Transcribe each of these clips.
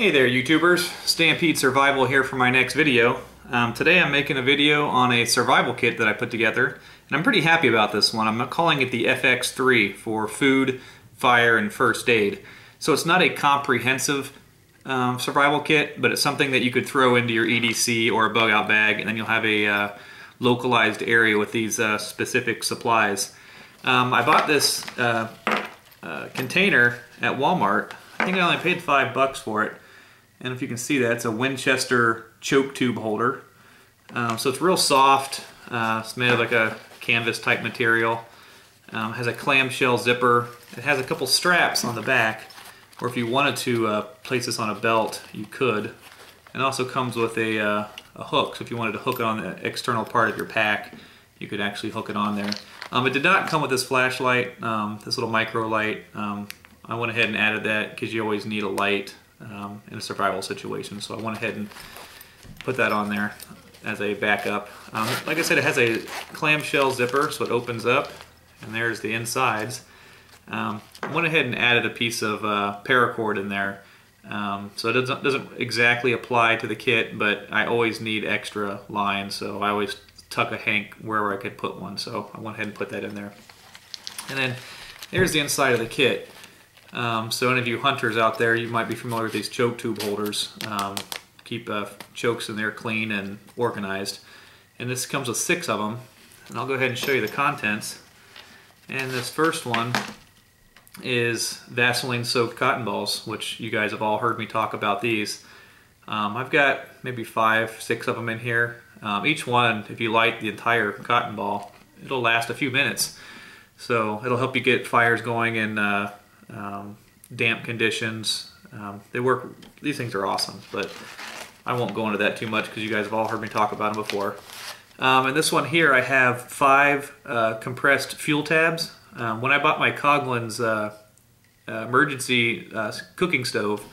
Hey there YouTubers, Stampede Survival here for my next video. Today I'm making a video on a survival kit that I put together, and I'm pretty happy about this one. I'm calling it the FX3 for food, fire, and first aid. So it's not a comprehensive survival kit, but it's something that you could throw into your EDC or a bug out bag, and then you'll have a localized area with these specific supplies. I bought this container at Walmart. I think I only paid $5 for it, and if you can see that, it's a Winchester choke tube holder. So it's real soft. It's made of like a canvas type material. Has a clamshell zipper. It has a couple straps on the back, or if you wanted to place this on a belt, you could. It also comes with a hook, so if you wanted to hook it on the external part of your pack, you could actually hook it on there. It did not come with this flashlight, this little micro light. I went ahead and added that because you always need a light in a survival situation, so I went ahead and put that on there as a backup. Like I said, it has a clamshell zipper, so it opens up, and there's the insides. I went ahead and added a piece of paracord in there, so it doesn't exactly apply to the kit, but I always need extra lines, so I always tuck a hank wherever I could put one, so I went ahead and put that in there. And then there's the inside of the kit. So any of you hunters out there, you might be familiar with these choke tube holders. Keep chokes in there clean and organized. And this comes with 6 of them. And I'll go ahead and show you the contents. And this first one is Vaseline soaked cotton balls, which you guys have all heard me talk about these. I've got maybe 5, 6 of them in here. Each one, if you light the entire cotton ball, it'll last a few minutes. So it'll help you get fires going and damp conditions. They work. These things are awesome, but I won't go into that too much because you guys have all heard me talk about them before. And this one here, I have 5 compressed fuel tabs. When I bought my Coughlin's emergency cooking stove,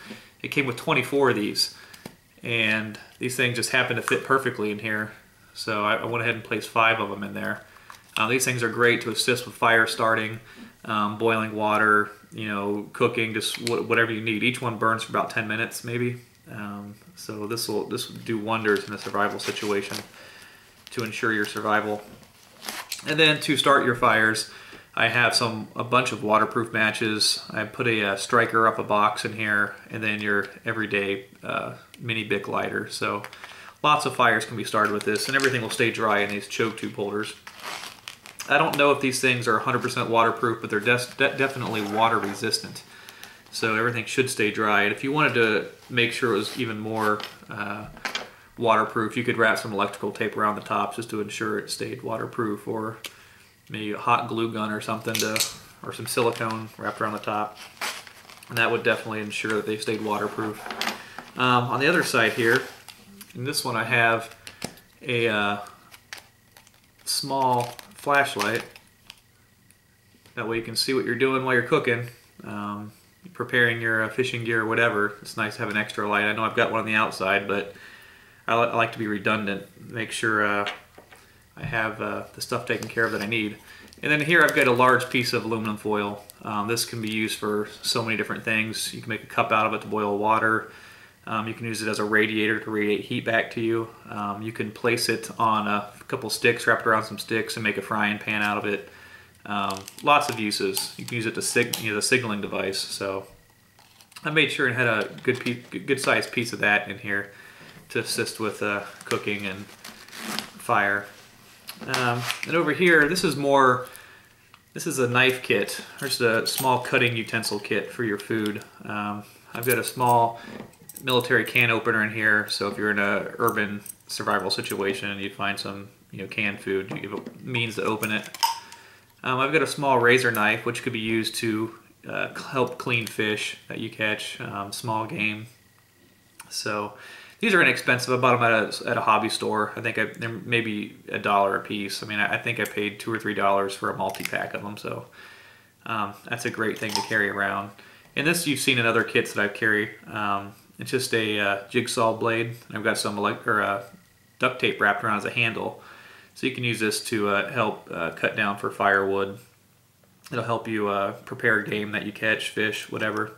it came with 24 of these, and these things just happen to fit perfectly in here. So I went ahead and placed 5 of them in there. These things are great to assist with fire starting, boiling water, you know, cooking, just whatever you need. Each one burns for about 10 minutes maybe. So this will do wonders in a survival situation to ensure your survival. And then to start your fires, I have a bunch of waterproof matches. I put a striker up a box in here, and then your everyday mini Bic lighter. So lots of fires can be started with this, and everything will stay dry in these choke tube holders. I don't know if these things are 100% waterproof, but they're definitely water resistant. So everything should stay dry. And if you wanted to make sure it was even more waterproof, you could wrap some electrical tape around the top just to ensure it stayed waterproof, or maybe a hot glue gun or something, or some silicone wrapped around the top. And that would definitely ensure that they stayed waterproof. On the other side here, in this one I have a small flashlight. That way you can see what you're doing while you're cooking, preparing your fishing gear or whatever. It's nice to have an extra light. I know I've got one on the outside, but I like to be redundant. Make sure I have the stuff taken care of that I need. And then here I've got a large piece of aluminum foil. This can be used for so many different things. You can make a cup out of it to boil water. You can use it as a radiator to radiate heat back to you. You can place it on a couple sticks, wrap it around some sticks, and make a frying pan out of it. Lots of uses. You can use it to the signaling device. So I made sure and had a good-sized piece of that in here to assist with cooking and fire. And over here, this is a knife kit, or just a small cutting utensil kit for your food. I've got a small military can opener in here, so if you're in a urban survival situation and you find some, you know, canned food, you have a means to open it. I've got a small razor knife which could be used to help clean fish that you catch, small game. So these are inexpensive. I bought them at a hobby store. I think they're maybe $1 a piece. I mean, I think I paid $2 or $3 for a multi-pack of them, so that's a great thing to carry around. And this you've seen in other kits that I carry. It's just a jigsaw blade, and I've got some duct tape wrapped around as a handle. So you can use this to help cut down for firewood. It'll help you prepare game that you catch, fish, whatever.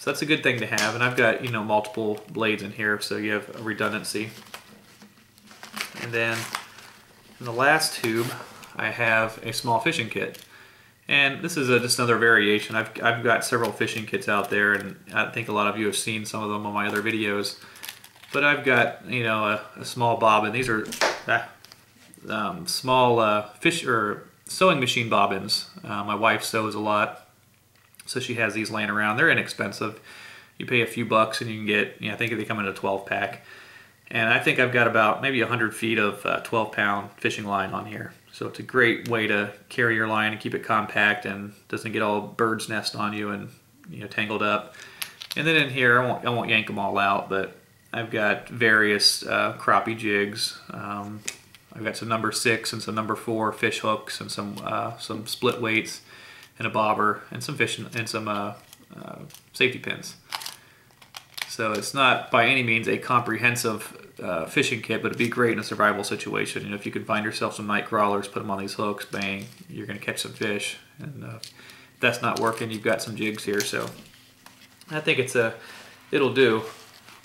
So that's a good thing to have, and I've got, you know, multiple blades in here, so you have a redundancy. And then in the last tube, I have a small fishing kit. And this is just another variation. I've got several fishing kits out there, and I think a lot of you have seen some of them on my other videos. But I've got, you know, a small bobbin. These are small fish or sewing machine bobbins. My wife sews a lot, so she has these laying around. They're inexpensive. You pay a few bucks and you can get, you know, I think they come in a 12-pack. And I think I've got about maybe 100 feet of 12-pound fishing line on here. So it's a great way to carry your line and keep it compact and doesn't get all bird's nest on you and, you know, tangled up. And then in here, I won't yank them all out, but I've got various crappie jigs. I've got some number 6 and some number 4 fish hooks and some split weights, and a bobber, and some fish, and some safety pins. So it's not by any means a comprehensive fishing kit, but it'd be great in a survival situation. You know, if you can find yourself some night crawlers, put them on these hooks, bang, you're gonna catch some fish. And if that's not working, you've got some jigs here. So I think it'll do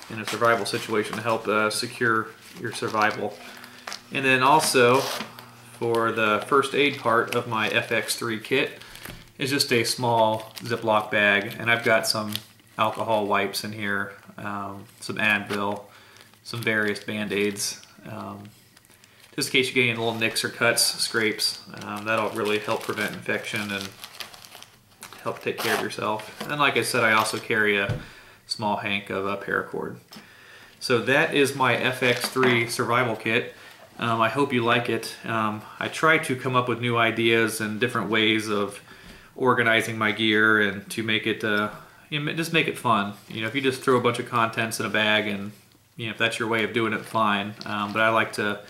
in a survival situation to help secure your survival. And then also for the first aid part of my FX3 kit, it's just a small Ziploc bag, and I've got some alcohol wipes in here, some Advil, some various Band-Aids, just in case you're getting little nicks or cuts, scrapes. That'll really help prevent infection and help take care of yourself. And like I said, I also carry a small hank of paracord. So that is my FX3 survival kit. I hope you like it. I try to come up with new ideas and different ways of organizing my gear and to make it, you know, just make it fun. You know, if you just throw a bunch of contents in a bag and, you know, if that's your way of doing it, fine. But I like to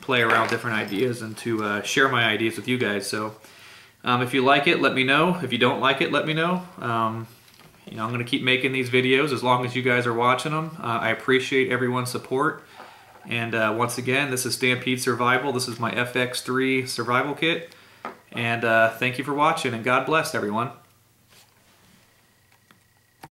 play around with different ideas and to share my ideas with you guys. So if you like it, let me know. If you don't like it, let me know. You know, I'm going to keep making these videos as long as you guys are watching them. I appreciate everyone's support. And once again, this is Stampede Survival. This is my FX3 survival kit. And thank you for watching, and God bless everyone.